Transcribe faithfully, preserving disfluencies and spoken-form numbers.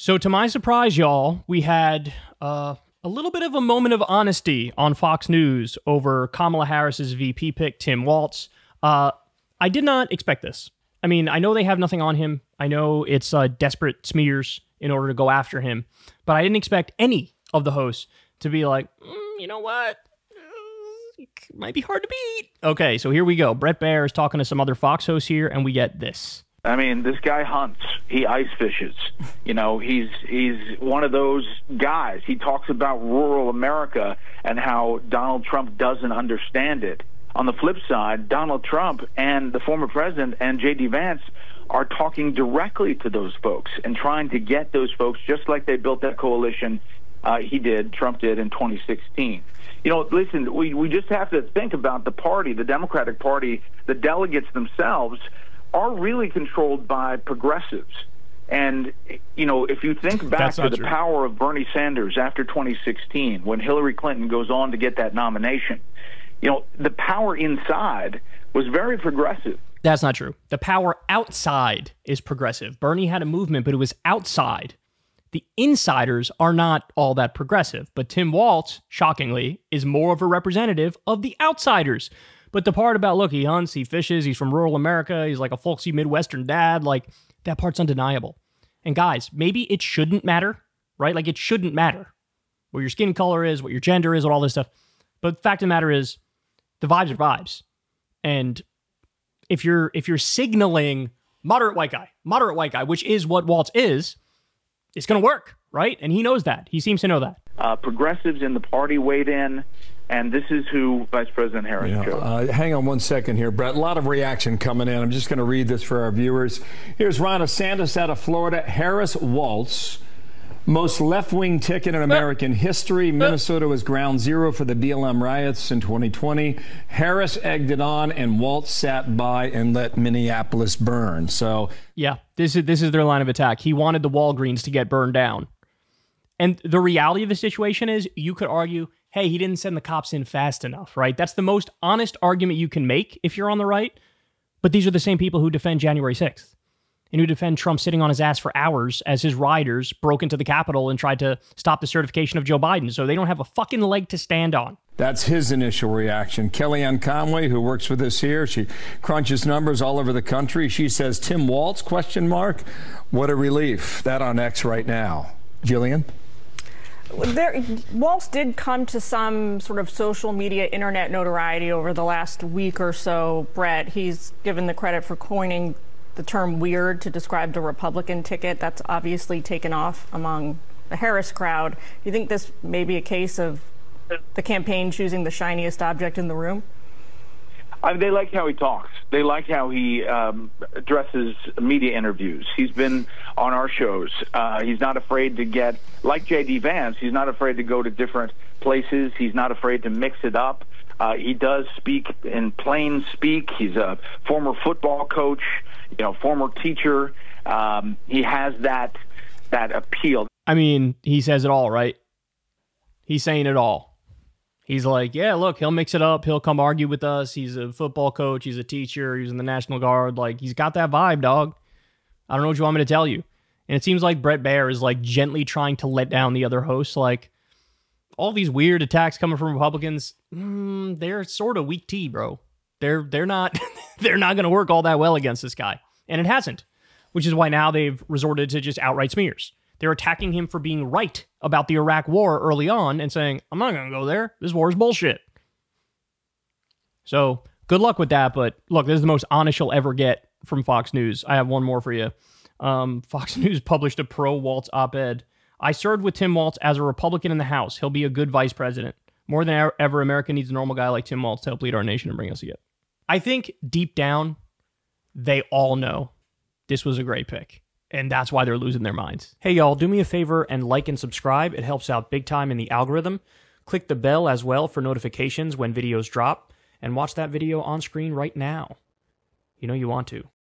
So to my surprise, y'all, we had uh, a little bit of a moment of honesty on Fox News over Kamala Harris's V P pick, Tim Walz. Uh, I did not expect this. I mean, I know they have nothing on him. I know it's uh, desperate smears in order to go after him. But I didn't expect any of the hosts to be like, mm, you know what? It might be hard to beat. Okay, so here we go. Brett Baer is talking to some other Fox hosts here, and we get this. I mean, this guy hunts. He ice fishes. You know, he's he's one of those guys. He talks about rural America and how Donald Trump doesn't understand it. On the flip side, Donald Trump and the former president and J D Vance are talking directly to those folks and trying to get those folks, just like they built that coalition uh, he did, Trump did in twenty sixteen. You know, listen, we, we just have to think about the party, the Democratic Party, the delegates themselves are really controlled by progressives. And, you know, if you think back to the power of Bernie Sanders after twenty sixteen, when Hillary Clinton goes on to get that nomination, you know, the power inside was very progressive. That's not true. The power outside is progressive. Bernie had a movement, but it was outside. The insiders are not all that progressive. But Tim Walz, shockingly, is more of a representative of the outsiders. But the part about, look, he hunts, he fishes, he's from rural America, he's like a folksy Midwestern dad, like, that part's undeniable. And guys, maybe it shouldn't matter, right? Like, it shouldn't matter what your skin color is, what your gender is, what all this stuff. But the fact of the matter is, the vibes are vibes. And if you're if you're signaling moderate white guy, moderate white guy, which is what Walz is, it's going to work, right? And he knows that. He seems to know that. Uh, progressives in the party weighed in. And this is who Vice President Harris yeah. chose. Uh, hang on one second here, Brett. A lot of reaction coming in. I'm just going to read this for our viewers. Here's Ron DeSantis out of Florida. Harris Walz, most left-wing ticket in American history. Minnesota was ground zero for the B L M riots in twenty twenty. Harris egged it on, and Walz sat by and let Minneapolis burn. So yeah, this is this is their line of attack. He wanted the Walgreens to get burned down. And the reality of the situation is, you could argue, hey, he didn't send the cops in fast enough, right? That's the most honest argument you can make if you're on the right. But these are the same people who defend January sixth and who defend Trump sitting on his ass for hours as his riders broke into the Capitol and tried to stop the certification of Joe Biden. So they don't have a fucking leg to stand on. That's his initial reaction. Kellyanne Conway, who works with us here, she crunches numbers all over the country. She says, Tim Walz, question mark. What a relief. That on X right now. Jillian? There, Walz did come to some sort of social media internet notoriety over the last week or so, Brett. He's given the credit for coining the term weird to describe the Republican ticket. That's obviously taken off among the Harris crowd. Do you think this may be a case of the campaign choosing the shiniest object in the room? I mean, they like how he talks. They like how he um, addresses media interviews. He's been on our shows. Uh, he's not afraid to get, like J D Vance, he's not afraid to go to different places. He's not afraid to mix it up. Uh, he does speak in plain speak. He's a former football coach, you know, former teacher. Um, he has that that appeal. I mean, he says it all, right? He's saying it all. He's like, yeah, look, he'll mix it up. He'll come argue with us. He's a football coach. He's a teacher. He's in the National Guard. Like, he's got that vibe, dog. I don't know what you want me to tell you. And it seems like Brett Baer is, like, gently trying to let down the other hosts. Like, all these weird attacks coming from Republicans, mm, they're sort of weak tea, bro. They're they're not they're not going to work all that well against this guy. And it hasn't, which is why now they've resorted to just outright smears. They're attacking him for being right about the Iraq war early on and saying, I'm not going to go there. This war is bullshit. So good luck with that. But look, this is the most honest you'll ever get from Fox News. I have one more for you. Um, Fox News published a pro-Walz op-ed. I served with Tim Walz as a Republican in the House. He'll be a good vice president. More than ever, America needs a normal guy like Tim Walz to help lead our nation and bring us together. I think deep down, they all know this was a great pick. And that's why they're losing their minds. Hey, y'all, do me a favor and like and subscribe. It helps out big time in the algorithm. Click the bell as well for notifications when videos drop. And watch that video on screen right now. You know you want to.